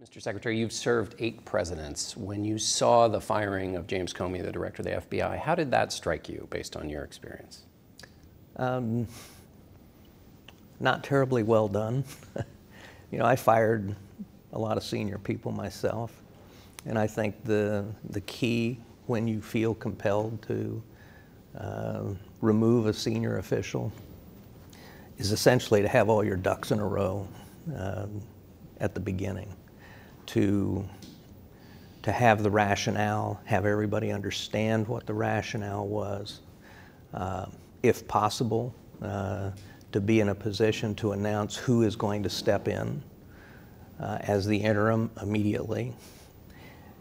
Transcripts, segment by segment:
Mr. Secretary, you've served 8 presidents. When you saw the firing of James Comey, the director of the FBI, how did that strike you based on your experience? Not terribly well done. You know, I fired a lot of senior people myself, and I think the key when you feel compelled to remove a senior official is essentially to have all your ducks in a row at the beginning, to have the rationale, have everybody understand what the rationale was, if possible, to be in a position to announce who is going to step in as the interim immediately,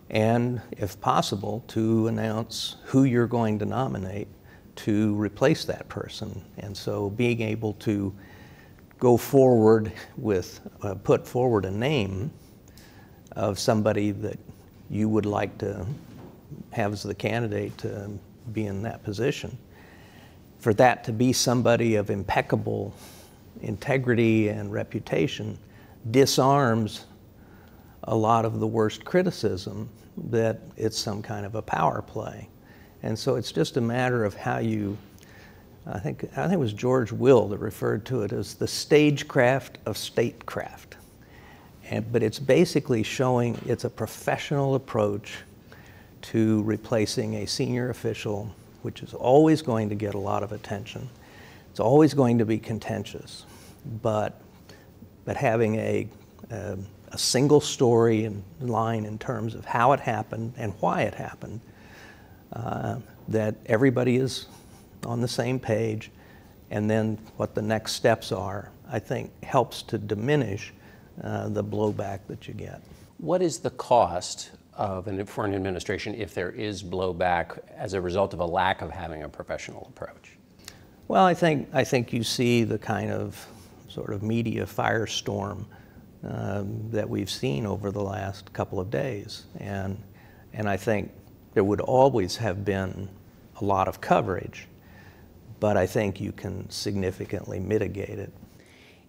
and if possible, to announce who you're going to nominate to replace that person. And so being able to go forward with, put forward a name of somebody that you would like to have as the candidate to be in that position, for that to be somebody of impeccable integrity and reputation disarms a lot of the worst criticism that it's some kind of a power play. And so it's just a matter of how you, I think it was George Will that referred to it as the stagecraft of statecraft. But it's basically showing it's a professional approach to replacing a senior official, which is always going to get a lot of attention. It's always going to be contentious, but having a single story and line in terms of how it happened and why it happened, that everybody is on the same page, and then what the next steps are, I think helps to diminish the blowback that you get. What is the cost for an administration if there is blowback as a result of a lack of having a professional approach? Well, I think you see the kind of sort of media firestorm that we've seen over the last couple of days, and I think there would always have been a lot of coverage, but I think you can significantly mitigate it.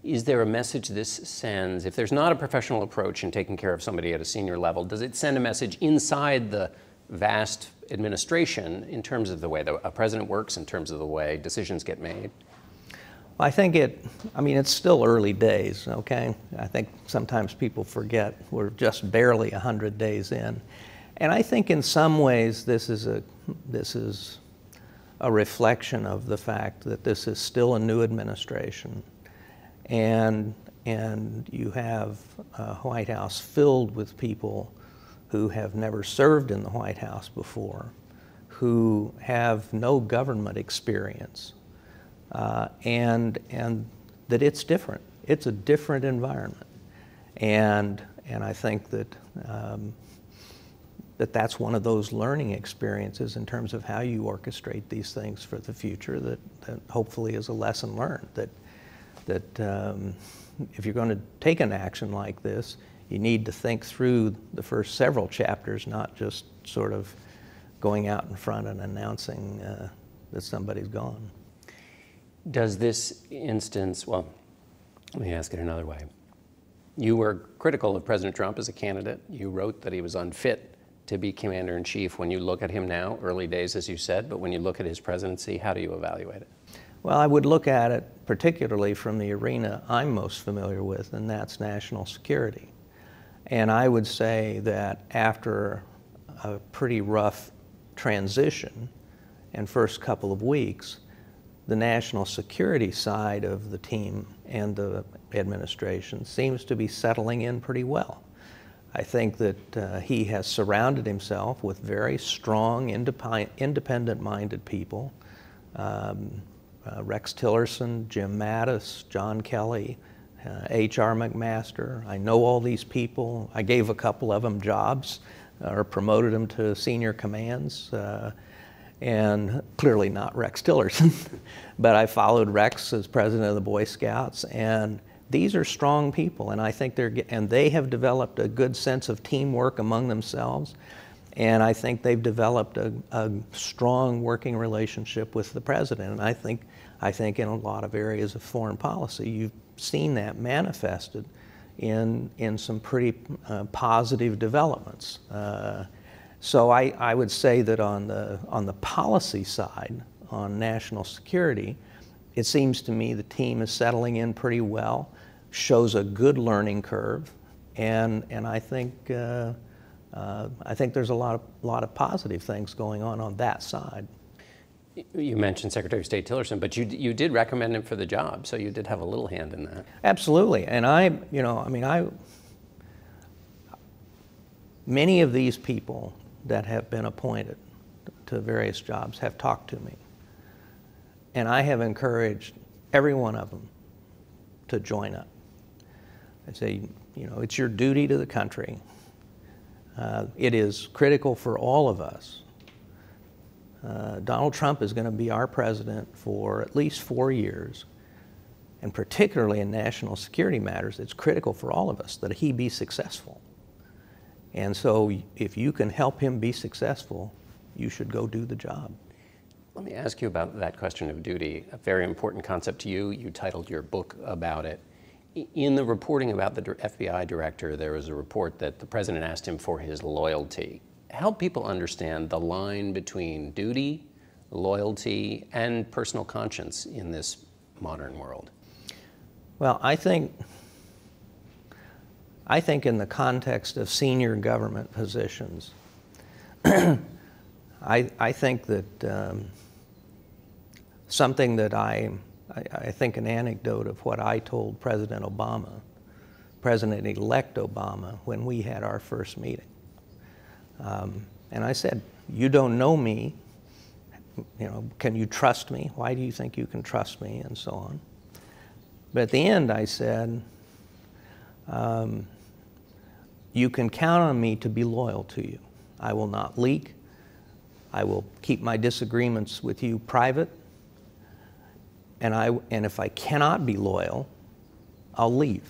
Is there a message this sends? If there's not a professional approach in taking care of somebody at a senior level, does it send a message inside the vast administration in terms of the way a president works, in terms of the way decisions get made? I think it's still early days, okay? I think sometimes people forget we're just barely 100 days in. And I think in some ways this is a reflection of the fact that this is still a new administration, and you have a White House filled with people who have never served in the White House before, who have no government experience, and that it's different. It's a different environment, and I think that that's one of those learning experiences in terms of how you orchestrate these things for the future. That hopefully is a lesson learned. That if you're going to take an action like this, you need to think through the first several chapters, not just sort of going out in front and announcing that somebody's gone. Does this instance, well, let me ask it another way. You were critical of President Trump as a candidate. You wrote that he was unfit to be commander-in-chief. When you look at him now, early days, as you said, but when you look at his presidency, how do you evaluate it? Well, I would look at it particularly from the arena I'm most familiar with, and that's national security. And I would say that after a pretty rough transition and first couple of weeks, the national security side of the team and the administration seems to be settling in pretty well. I think that he has surrounded himself with very strong, independent-minded people. Rex Tillerson, Jim Mattis, John Kelly, H.R. McMaster. I know all these people. I gave a couple of them jobs or promoted them to senior commands, and clearly not Rex Tillerson, but I followed Rex as president of the Boy Scouts, and these are strong people, and I think they have developed a good sense of teamwork among themselves, and I think they've developed a strong working relationship with the president. And I think in a lot of areas of foreign policy, you've seen that manifested in some pretty positive developments. So I would say that on the policy side, on national security, it seems to me the team is settling in pretty well, shows a good learning curve, and I think there's a lot of positive things going on that side. You mentioned Secretary of State Tillerson, but you did recommend him for the job, so you did have a little hand in that. Absolutely, and many of these people that have been appointed to various jobs have talked to me, and I have encouraged every one of them to join up. I say, it's your duty to the country. It is critical for all of us. Donald Trump is going to be our president for at least 4 years, and particularly in national security matters, it's critical for all of us that he be successful. And so if you can help him be successful, you should go do the job. Let me ask you about that question of duty, a very important concept to you. You titled your book about it. In the reporting about the FBI director, there was a report that the president asked him for his loyalty. Help people understand the line between duty, loyalty, and personal conscience in this modern world. Well, I think in the context of senior government positions, I think that something that I think an anecdote of what I told President Obama, President-elect Obama, when we had our first meeting. And I said, you don't know me, can you trust me? Why do you think you can trust me? And so on. But at the end I said, you can count on me to be loyal to you. I will not leak. I will keep my disagreements with you private. And if I cannot be loyal, I'll leave.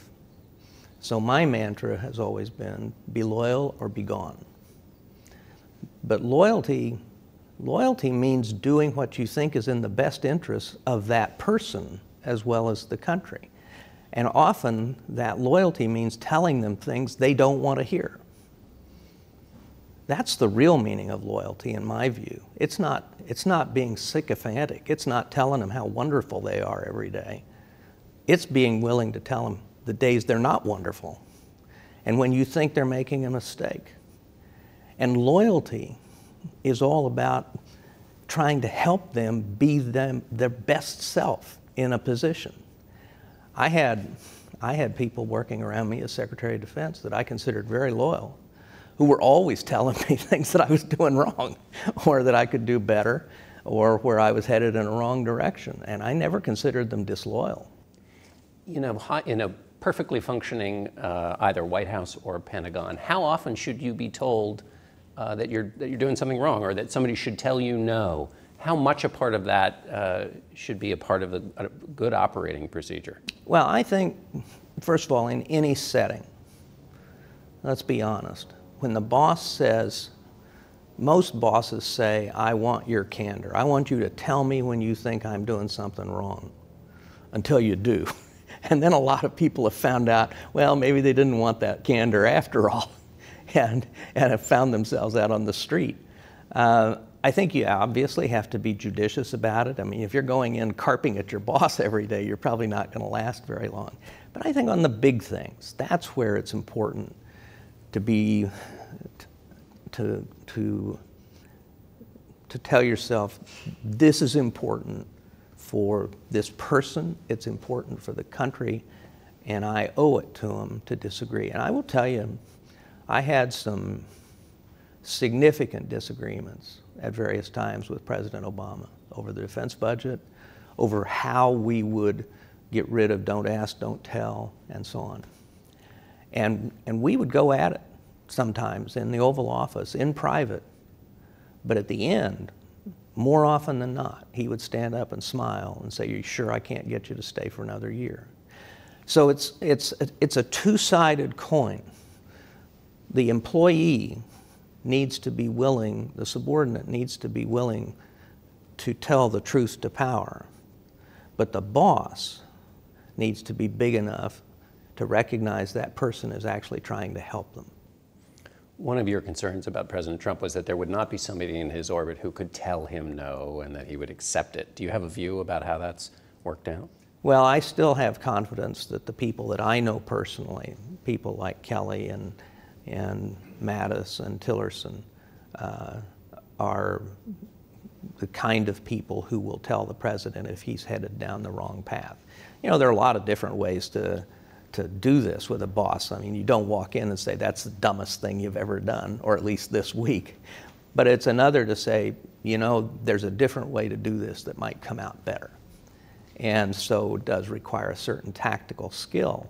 So my mantra has always been, be loyal or be gone. But loyalty means doing what you think is in the best interest of that person as well as the country. And often that loyalty means telling them things they don't want to hear. That's the real meaning of loyalty in my view. It's not being sycophantic. It's not telling them how wonderful they are every day. It's being willing to tell them the days they're not wonderful and when you think they're making a mistake. And loyalty is all about trying to help them be their best self in a position. I had people working around me as Secretary of Defense that I considered very loyal, who were always telling me things that I was doing wrong or that I could do better or where I was headed in a wrong direction. And I never considered them disloyal. In a perfectly functioning either White House or Pentagon, how often should you be told that you're doing something wrong or that somebody should tell you no? How much a part of that should be a part of a good operating procedure? Well, I think, first of all, in any setting, let's be honest. When the boss says, most bosses say, I want your candor. I want you to tell me when you think I'm doing something wrong, until you do. And then a lot of people have found out, well, maybe they didn't want that candor after all, and have found themselves out on the street. I think you obviously have to be judicious about it. I mean, if you're going in carping at your boss every day, you're probably not going to last very long. But I think on the big things, that's where it's important to tell yourself, this is important for this person, it's important for the country, and I owe it to them to disagree. And I will tell you, I had some significant disagreements at various times with President Obama over the defense budget, over how we would get rid of don't ask, don't tell, and so on. And we would go at it sometimes in the Oval Office, in private, but at the end, more often than not, he would stand up and smile and say, you sure I can't get you to stay for another year? So it's a two-sided coin. The employee needs to be willing, the subordinate needs to be willing to tell the truth to power, but the boss needs to be big enough to recognize that person is actually trying to help them. One of your concerns about President Trump was that there would not be somebody in his orbit who could tell him no and that he would accept it. Do you have a view about how that's worked out? Well, I still have confidence that the people that I know personally, people like Kelly and Mattis and Tillerson, are the kind of people who will tell the president if he's headed down the wrong path. You know, there are a lot of different ways to do this with a boss. I mean, you don't walk in and say, that's the dumbest thing you've ever done, or at least this week. But it's another to say, you know, there's a different way to do this that might come out better. And so it does require a certain tactical skill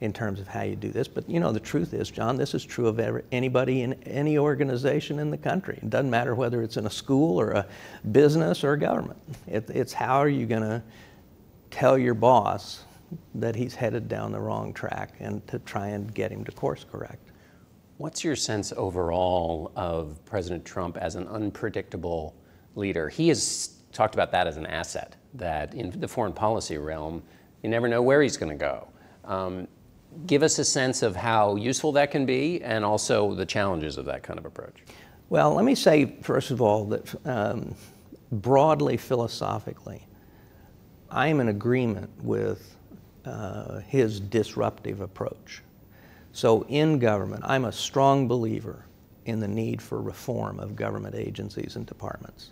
in terms of how you do this. But, you know, the truth is, John, this is true of anybody in any organization in the country. It doesn't matter whether it's in a school or a business or a government. It's how are you going to tell your boss that he's headed down the wrong track and to try and get him to course correct. What's your sense overall of President Trump as an unpredictable leader? He has talked about that as an asset, that in the foreign policy realm, you never know where he's going to go. Give us a sense of how useful that can be and also the challenges of that kind of approach. Well, let me say, first of all, that broadly philosophically, I'm in agreement with his disruptive approach. So in government, I'm a strong believer in the need for reform of government agencies and departments.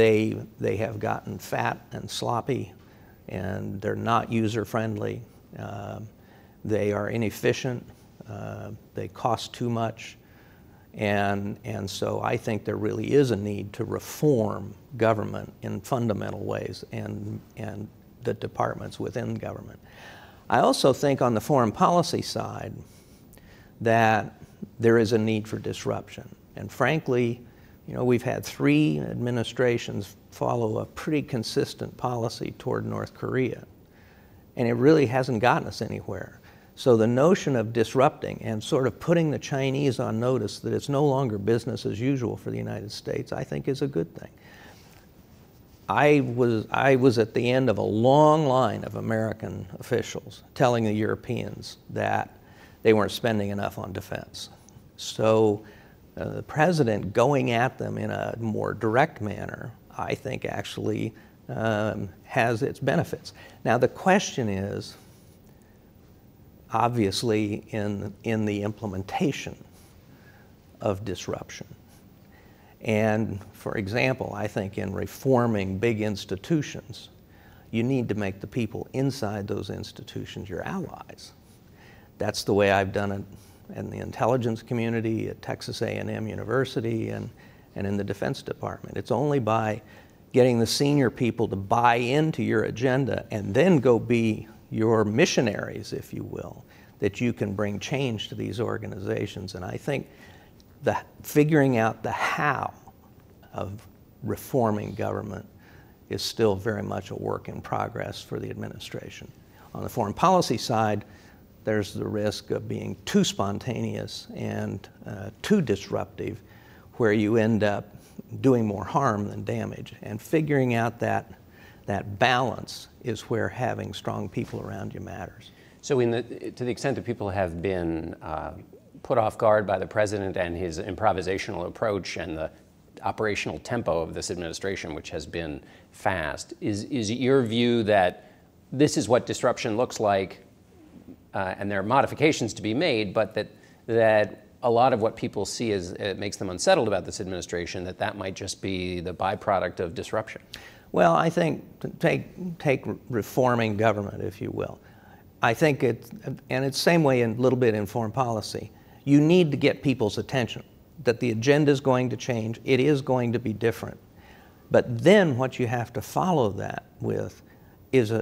They have gotten fat and sloppy, and they're not user-friendly. They are inefficient. They cost too much. And so I think there really is a need to reform government in fundamental ways and the departments within government. I also think on the foreign policy side that there is a need for disruption. And frankly, you know, we've had three administrations follow a pretty consistent policy toward North Korea, and it really hasn't gotten us anywhere. So the notion of disrupting and sort of putting the Chinese on notice that it's no longer business as usual for the United States, I think is a good thing. I was at the end of a long line of American officials telling the Europeans that they weren't spending enough on defense. So the president going at them in a more direct manner, I think actually has its benefits. Now the question is, obviously, in the implementation of disruption. And for example, I think in reforming big institutions, you need to make the people inside those institutions your allies. That's the way I've done it in the intelligence community, at Texas A&M University, and in the Defense Department. It's only by getting the senior people to buy into your agenda and then go be your missionaries, if you will, that you can bring change to these organizations. And I think the figuring out the how of reforming government is still very much a work in progress for the administration. On the foreign policy side, there's the risk of being too spontaneous and too disruptive, where you end up doing more harm than damage. And figuring out that balance is where having strong people around you matters. So to the extent that people have been put off guard by the president and his improvisational approach and the operational tempo of this administration, which has been fast, is your view that this is what disruption looks like and there are modifications to be made, but that a lot of what people see as it makes them unsettled about this administration, that might just be the byproduct of disruption? Well, I think, take reforming government, if you will. I think it's the same way a little bit in foreign policy. You need to get people's attention, that the agenda is going to change, it is going to be different. But then what you have to follow that with is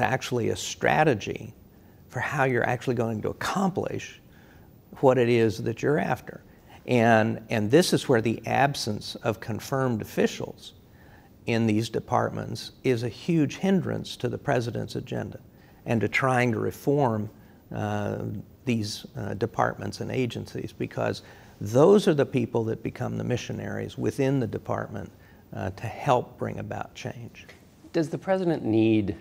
actually a strategy for how you're actually going to accomplish what it is that you're after. And this is where the absence of confirmed officials in these departments is a huge hindrance to the president's agenda and to trying to reform these departments and agencies, because those are the people that become the missionaries within the department to help bring about change. Does the president need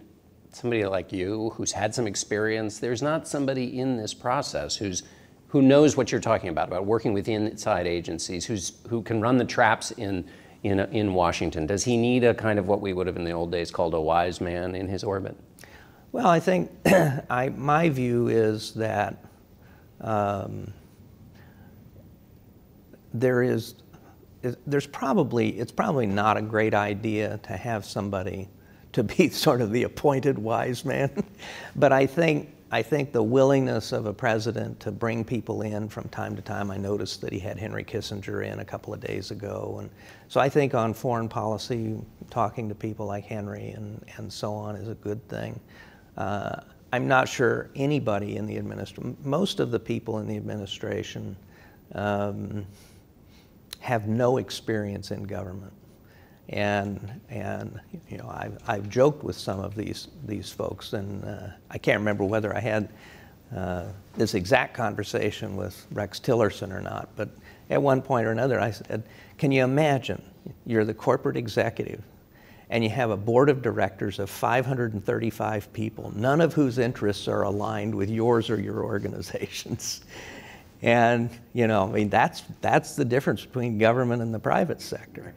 somebody like you who's had some experience. There's not somebody in this process who knows what you're talking about working with inside agencies, who can run the traps in Washington. Does he need a kind of what we would have in the old days called a wise man in his orbit? Well, I think my view is that it's probably not a great idea to have somebody to be sort of the appointed wise man, but I think the willingness of a president to bring people in from time to time. I noticed that he had Henry Kissinger in a couple of days ago. And so I think on foreign policy, talking to people like Henry and so on is a good thing. I'm not sure anybody in the administration, most of the people in the administration have no experience in government. And you know, I've joked with some of these folks, and I can't remember whether I had this exact conversation with Rex Tillerson or not, but at one point or another I said, can you imagine you're the corporate executive and you have a board of directors of 535 people, none of whose interests are aligned with yours or your organization's? And you know, I mean, that's the difference between government and the private sector.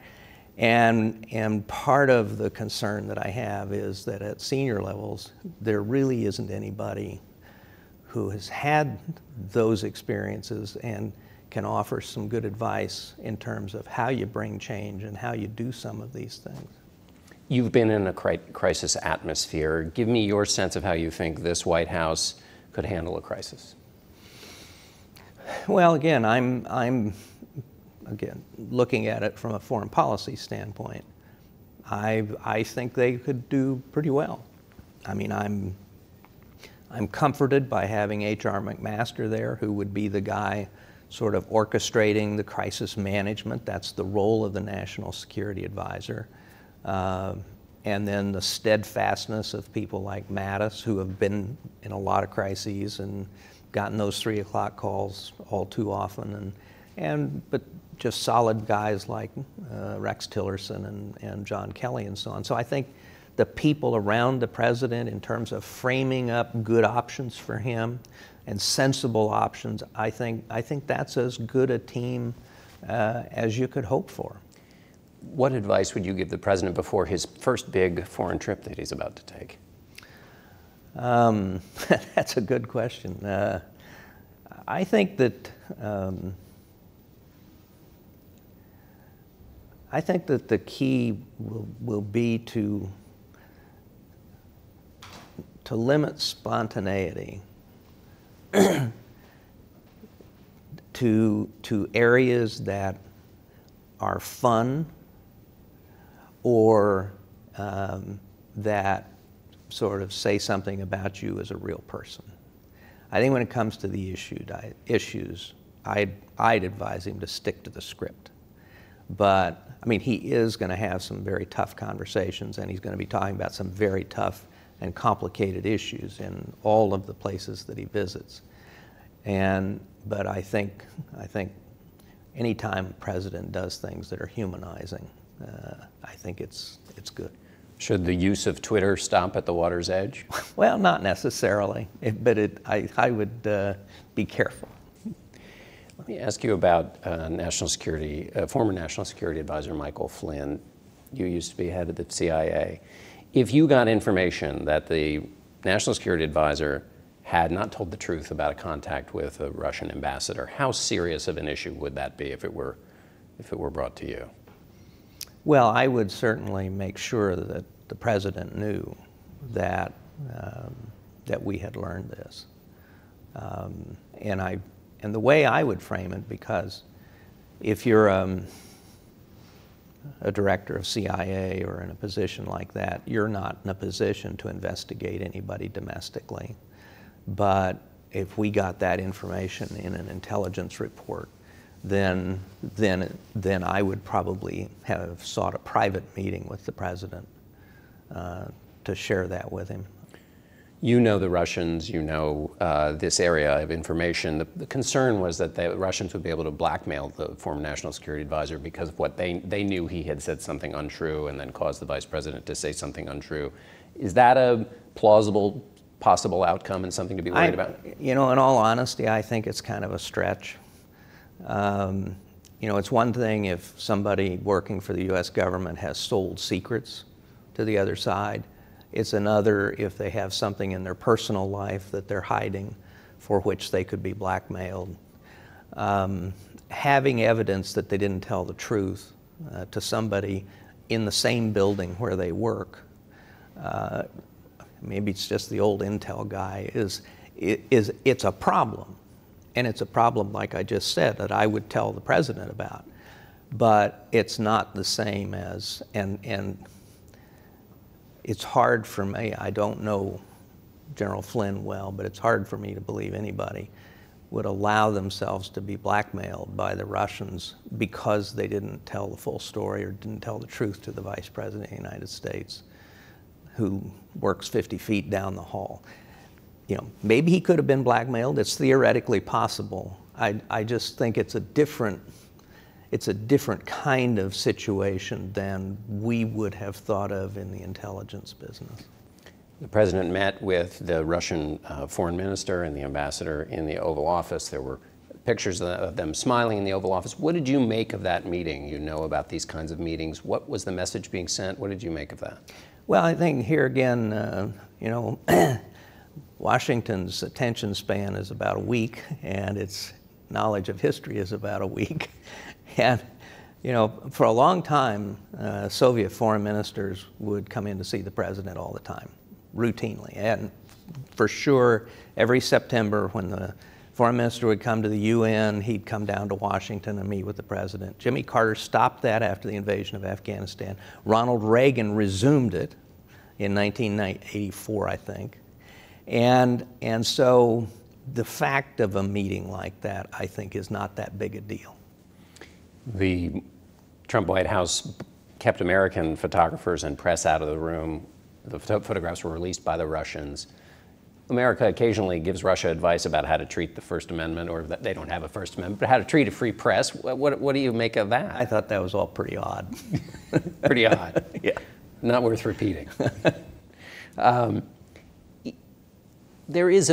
And part of the concern that I have is that at senior levels, there really isn't anybody who has had those experiences and can offer some good advice in terms of how you bring change and how you do some of these things. You've been in a crisis atmosphere. Give me your sense of how you think this White House could handle a crisis. Well, again, again, looking at it from a foreign policy standpoint, I think they could do pretty well. I mean, I'm comforted by having H.R. McMaster there, who would be the guy sort of orchestrating the crisis management. That's the role of the National Security Advisor. And then the steadfastness of people like Mattis, who have been in a lot of crises and gotten those 3 o'clock calls all too often. But just solid guys like Rex Tillerson and John Kelly and so on. So I think the people around the president in terms of framing up good options for him and sensible options, I think that's as good a team as you could hope for. What advice would you give the president before his first big foreign trip that he's about to take? That's a good question. I think that the key will be to limit spontaneity to areas that are fun or that sort of say something about you as a real person. I think when it comes to the issues, I'd advise him to stick to the script. But, I mean, he is going to have some very tough conversations, and he's going to be talking about some very tough and complicated issues in all of the places that he visits. But I think any time a president does things that are humanizing, I think it's good. Should the use of Twitter stop at the water's edge? Well, not necessarily, but I would be careful. Let me ask you about former National Security Advisor Michael Flynn. You used to be head of the CIA. If you got information that the National Security Advisor had not told the truth about a contact with a Russian ambassador, how serious of an issue would that be if it were brought to you? Well, I would certainly make sure that the president knew that that we had learned this, And the way I would frame it, because if you're a director of CIA or in a position like that, you're not in a position to investigate anybody domestically. But if we got that information in an intelligence report, then I would probably have sought a private meeting with the president to share that with him. You know the Russians, you know this area of information. The concern was that the Russians would be able to blackmail the former National Security Advisor because of what they knew. He had said something untrue and then caused the vice president to say something untrue Is that a plausible, possible outcome and something to be worried about? You know, in all honesty, I think it's kind of a stretch. You know, it's one thing if somebody working for the U.S. government has sold secrets to the other side. It's another if they have something in their personal life that they're hiding for which they could be blackmailed. Having evidence that they didn't tell the truth to somebody in the same building where they work, maybe it's just the old intel guy, it's a problem. And it's a problem, like I just said, that I would tell the president about. But it's not the same as, and it's hard for me, I don't know General Flynn well, but it's hard for me to believe anybody would allow themselves to be blackmailed by the Russians because they didn't tell the full story or didn't tell the truth to the Vice President of the United States, who works 50 feet down the hall. You know, maybe he could have been blackmailed. It's theoretically possible. I just think it's a different kind of situation than we would have thought of in the intelligence business. The president met with the Russian foreign minister and the ambassador in the Oval Office. There were pictures of them smiling in the Oval Office. What did you make of that meeting? You know about these kinds of meetings. What was the message being sent? What did you make of that? Well, I think here again, you know, Washington's attention span is about a week, and its knowledge of history is about a week. And, you know, for a long time, Soviet foreign ministers would come in to see the president all the time, routinely. And for sure, every September when the foreign minister would come to the UN, he'd come down to Washington and meet with the president. Jimmy Carter stopped that after the invasion of Afghanistan. Ronald Reagan resumed it in 1984, I think. And so the fact of a meeting like that, I think, is not that big a deal. The Trump White House kept American photographers and press out of the room. The photographs were released by the Russians. America occasionally gives Russia advice about how to treat the First Amendment, or that they don't have a First Amendment, but how to treat a free press. What do you make of that? I thought that was all pretty odd. Pretty odd. Yeah. Not worth repeating. There is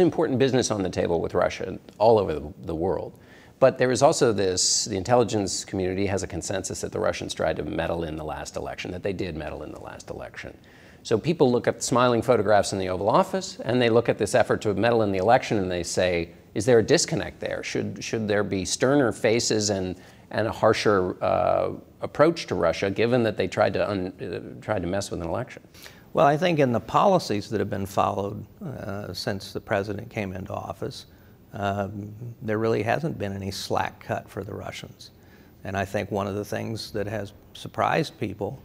important business on the table with Russia all over the world. But there is also this, the intelligence community has a consensus that the Russians tried to meddle in the last election, that they did meddle in the last election. So people look at smiling photographs in the Oval Office, and they look at this effort to meddle in the election, and they say, is there a disconnect there? Should there be sterner faces and a harsher approach to Russia, given that they tried to mess with an election? Well, I think in the policies that have been followed since the president came into office, there really hasn't been any slack cut for the Russians. And I think one of the things that has surprised people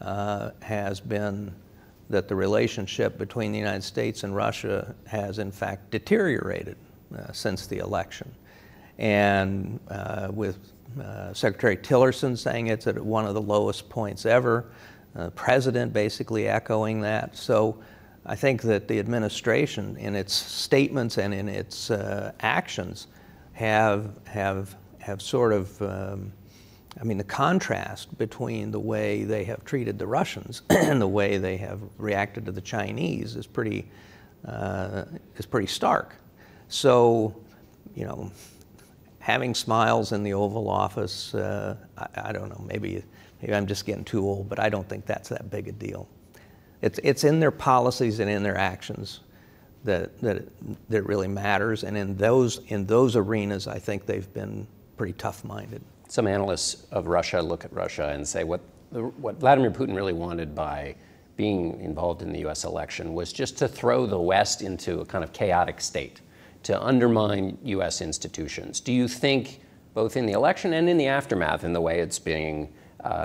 has been that the relationship between the United States and Russia has in fact deteriorated since the election. And with Secretary Tillerson saying it's at one of the lowest points ever, the president basically echoing that. So I think that the administration, in its statements and in its actions, have sort of, I mean, the contrast between the way they have treated the Russians and the way they have reacted to the Chinese is pretty stark. So, you know, having smiles in the Oval Office, I don't know, maybe I'm just getting too old, but I don't think that's that big a deal. It's in their policies and in their actions that really matters, and in those arenas, I think they've been pretty tough-minded. Some analysts of Russia look at Russia and say what Vladimir Putin really wanted by being involved in the U.S. election was just to throw the West into a kind of chaotic state, to undermine U.S. institutions. Do you think, both in the election and in the aftermath, in the way it's being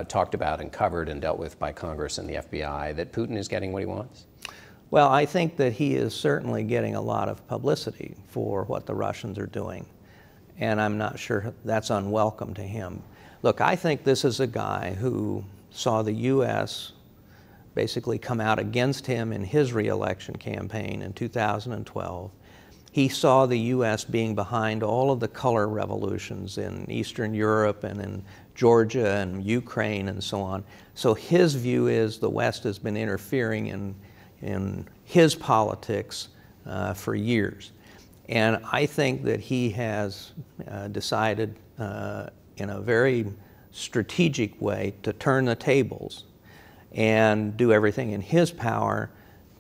talked about and covered and dealt with by Congress and the FBI, that Putin is getting what he wants? Well, I think that he is certainly getting a lot of publicity for what the Russians are doing, and I'm not sure that's unwelcome to him. Look, I think this is a guy who saw the U.S. basically come out against him in his re-election campaign in 2012, He saw the U.S. being behind all of the color revolutions in Eastern Europe and in Georgia and Ukraine and so on. So his view is the West has been interfering in his politics for years. And I think that he has decided in a very strategic way to turn the tables and do everything in his power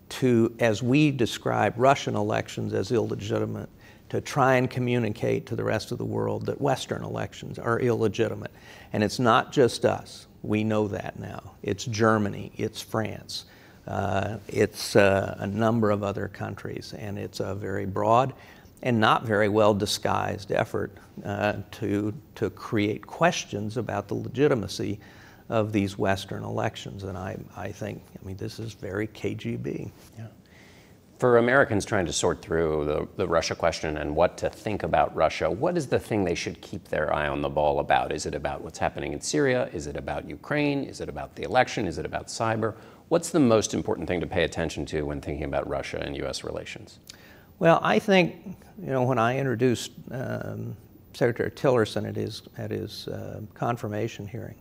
to, as we describe Russian elections as illegitimate, to try and communicate to the rest of the world that Western elections are illegitimate. And it's not just us. We know that now. It's Germany. It's France. It's a number of other countries. And it's a very broad and not very well disguised effort to create questions about the legitimacy of these Western elections. And I think, I mean, this is very KGB. Yeah. For Americans trying to sort through the Russia question and what to think about Russia, what is the thing they should keep their eye on the ball about? Is it about what's happening in Syria? Is it about Ukraine? Is it about the election? Is it about cyber? What's the most important thing to pay attention to when thinking about Russia and U.S. relations? Well, I think, you know, when I introduced Secretary Tillerson at his confirmation hearing,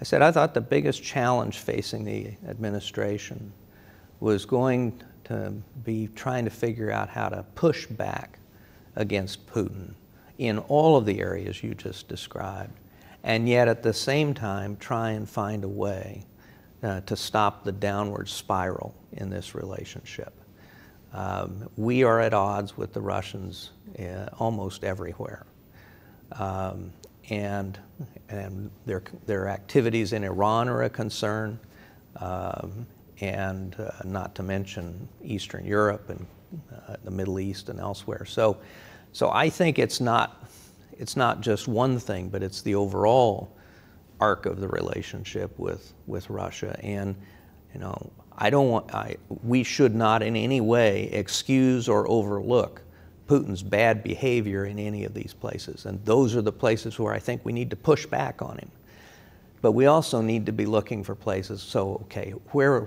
I said I thought the biggest challenge facing the administration was going to be trying to figure out how to push back against Putin in all of the areas you just described, and yet at the same time try and find a way to stop the downward spiral in this relationship. We are at odds with the Russians almost everywhere, and their activities in Iran are a concern, and not to mention Eastern Europe and the Middle East and elsewhere. So I think it's not just one thing, but it's the overall arc of the relationship with Russia. And you know, we should not in any way excuse or overlook Putin's bad behavior in any of these places. And those are the places where I think we need to push back on him. But we also need to be looking for places, so okay, where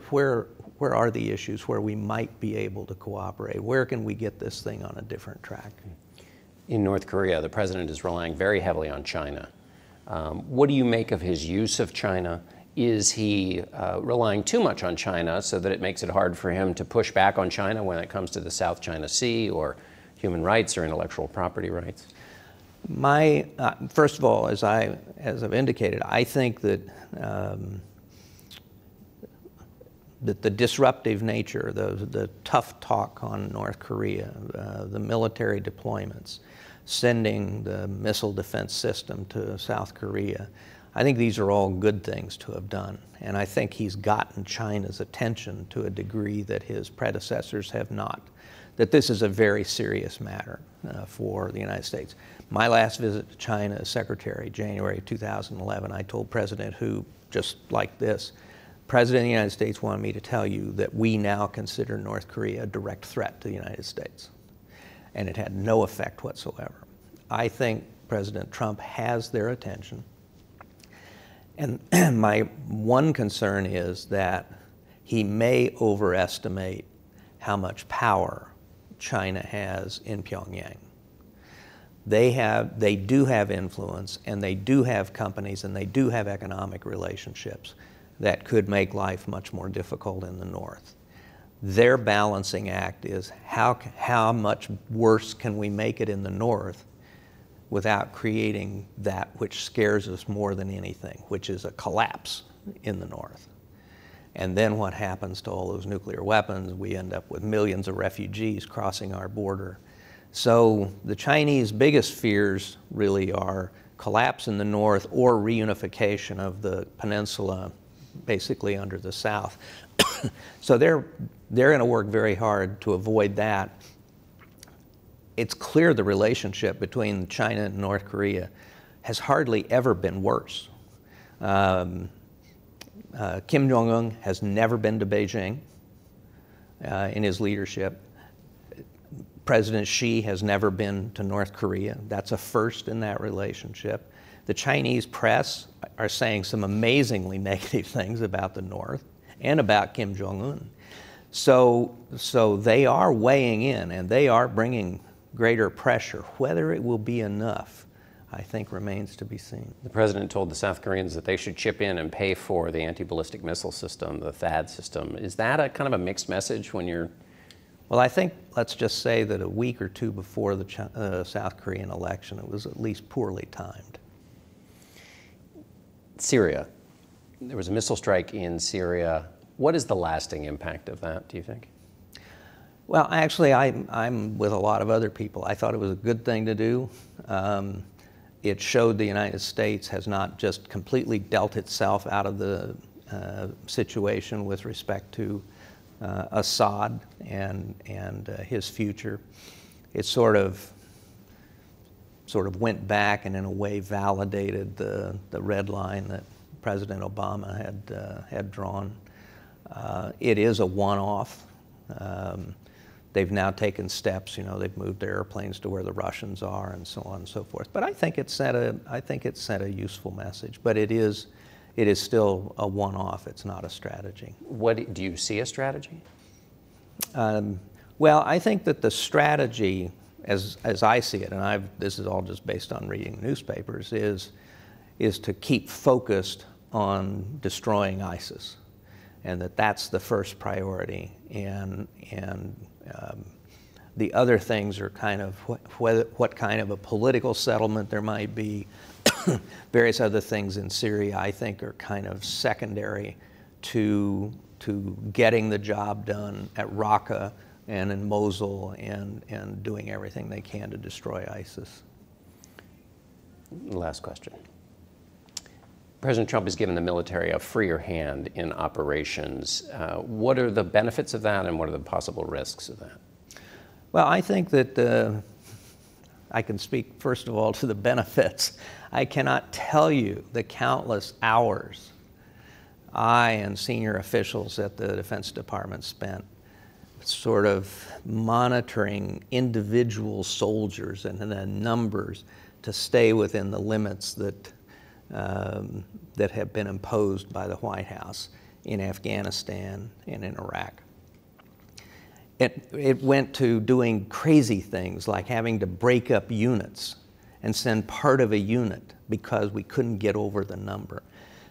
are the issues where we might be able to cooperate? Where can we get this thing on a different track? In North Korea, the president is relying very heavily on China. What do you make of his use of China? Is he relying too much on China so that it makes it hard for him to push back on China when it comes to the South China Sea or human rights or intellectual property rights? First of all, as I've indicated, I think that that the disruptive nature, the tough talk on North Korea, the military deployments, sending the missile defense system to South Korea, I think these are all good things to have done. And I think he's gotten China's attention to a degree that his predecessors have not, that this is a very serious matter for the United States. My last visit to China as Secretary, January 2011, I told President Hu just like this, President of the United States wanted me to tell you that we now consider North Korea a direct threat to the United States. And it had no effect whatsoever. I think President Trump has their attention. And my one concern is that he may overestimate how much power China has in Pyongyang. They do have influence, and they do have companies, and they do have economic relationships that could make life much more difficult in the North. Their balancing act is how much worse can we make it in the North without creating that which scares us more than anything, which is a collapse in the North. And then what happens to all those nuclear weapons? We end up with millions of refugees crossing our border. So the Chinese biggest fears really are collapse in the North or reunification of the peninsula, basically under the South. So they're going to work very hard to avoid that. It's clear the relationship between China and North Korea has hardly ever been worse. Kim Jong-un has never been to Beijing in his leadership. President Xi has never been to North Korea. That's a first in that relationship. The Chinese press are saying some amazingly negative things about the North and about Kim Jong-un. So they are weighing in, and they are bringing greater pressure. Whether it will be enough, I think, remains to be seen. The president told the South Koreans that they should chip in and pay for the anti-ballistic missile system, the THAAD system. Is that a kind of a mixed message when you're... Well, I think, let's just say that a week or two before the South Korean election, it was at least poorly timed. Syria. There was a missile strike in Syria. What is the lasting impact of that, do you think? Well, actually, I'm with a lot of other people. I thought it was a good thing to do. It showed the United States has not just completely dealt itself out of the situation with respect to Assad and his future. It sort of went back and in a way validated the red line that President Obama had drawn. It is a one-off. They've now taken steps, you know, they've moved their airplanes to where the Russians are and so on and so forth. But I think it sent a useful message. But it is still a one-off. It's not a strategy. What do you see a strategy? Well, I think that the strategy, as I see it, and this is all just based on reading newspapers, is to keep focused on destroying ISIS, and that's the first priority. And the other things are kind of what kind of a political settlement there might be. Various other things in Syria, I think, are kind of secondary to getting the job done at Raqqa and in Mosul and doing everything they can to destroy ISIS. Last question. President Trump has given the military a freer hand in operations. What are the benefits of that, and what are the possible risks of that? Well, I think that I can speak, first of all, to the benefits. I cannot tell you the countless hours I and senior officials at the Defense Department spent sort of monitoring individual soldiers and the numbers to stay within the limits that have been imposed by the White House in Afghanistan and in Iraq. It went to doing crazy things like having to break up units and send part of a unit because we couldn't get over the number.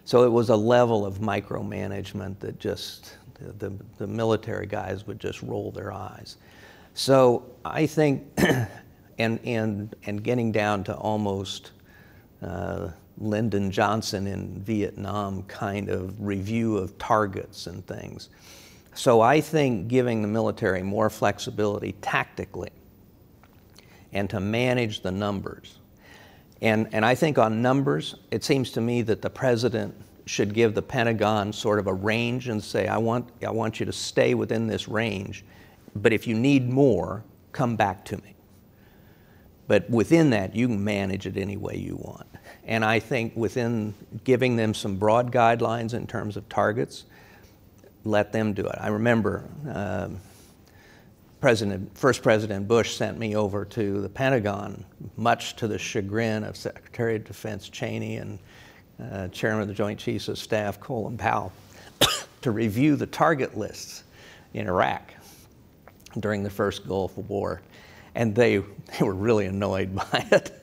So it was a level of micromanagement that just the military guys would just roll their eyes. So I think, and getting down to almost Lyndon Johnson in Vietnam kind of review of targets and things. So I think giving the military more flexibility tactically and to manage the numbers. And I think on numbers, it seems to me that the president should give the Pentagon sort of a range and say, I want you to stay within this range, but if you need more, come back to me. But within that, you can manage it any way you want. And I think within giving them some broad guidelines in terms of targets, let them do it. I remember first President Bush sent me over to the Pentagon, much to the chagrin of Secretary of Defense Cheney and Chairman of the Joint Chiefs of Staff Colin Powell, to review the target lists in Iraq during the first Gulf War. And they were really annoyed by it.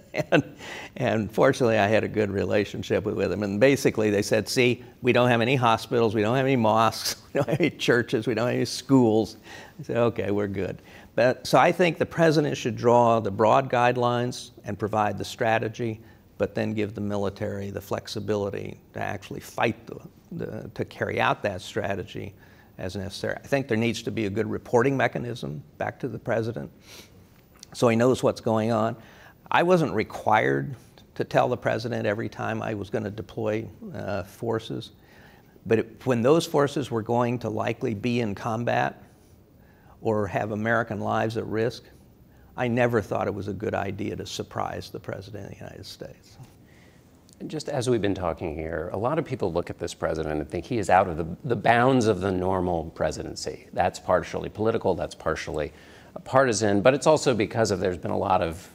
And fortunately, I had a good relationship with them. And basically, they said, see, we don't have any hospitals, we don't have any mosques, we don't have any churches, we don't have any schools. I said, okay, we're good. So I think the president should draw the broad guidelines and provide the strategy, but then give the military the flexibility to actually fight, to carry out that strategy as necessary. I think there needs to be a good reporting mechanism back to the president so he knows what's going on. I wasn't required to tell the president every time I was going to deploy forces, but when those forces were going to likely be in combat or have American lives at risk, I never thought it was a good idea to surprise the president of the United States. Just as we've been talking here, a lot of people look at this president and think he is out of the bounds of the normal presidency. That's partially political, that's partially partisan, but it's also because of there's been a lot of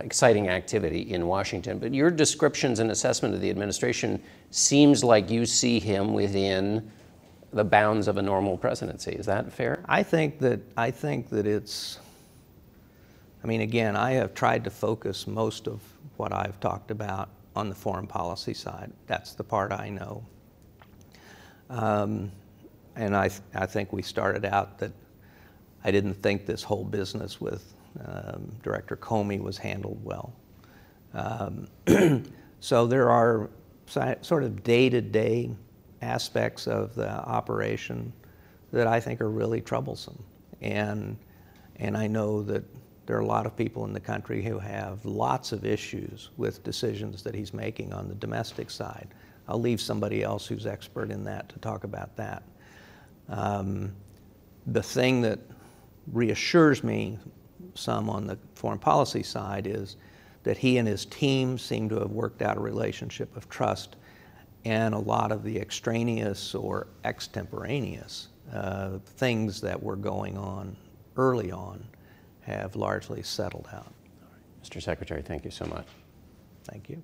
exciting activity in Washington. But your descriptions and assessment of the administration seems like you see him within the bounds of a normal presidency. Is that fair? I think that it's I mean, again, I have tried to focus most of what I've talked about on the foreign policy side. That's the part I know. And I think we started out that I didn't think this whole business with Director Comey was handled well. So there are sort of day-to-day aspects of the operation that I think are really troublesome. And I know that there are a lot of people in the country who have lots of issues with decisions that he's making on the domestic side. I'll leave somebody else who's expert in that to talk about that. The thing that reassures me some on the foreign policy side is that he and his team seem to have worked out a relationship of trust, and a lot of the extraneous or extemporaneous things that were going on early on have largely settled out. All right. Mr. Secretary, thank you so much. Thank you.